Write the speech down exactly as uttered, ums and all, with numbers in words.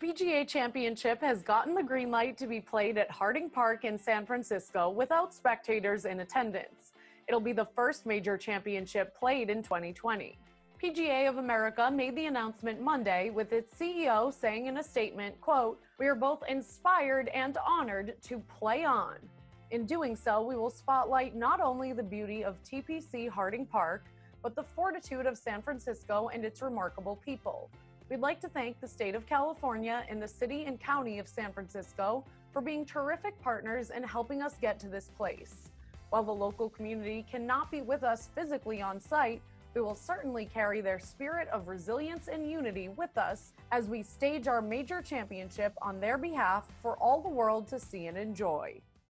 P G A Championship has gotten the green light to be played at Harding Park in San Francisco without spectators in attendance. It'll be the first major championship played in twenty twenty. P G A of America made the announcement Monday, with its C E O saying in a statement, quote, "We are both inspired and honored to play on. In doing so, we will spotlight not only the beauty of T P C Harding Park, but the fortitude of San Francisco and its remarkable people. We'd like to thank the state of California and the city and county of San Francisco for being terrific partners and helping us get to this place. While the local community cannot be with us physically on site, we will certainly carry their spirit of resilience and unity with us as we stage our major championship on their behalf for all the world to see and enjoy."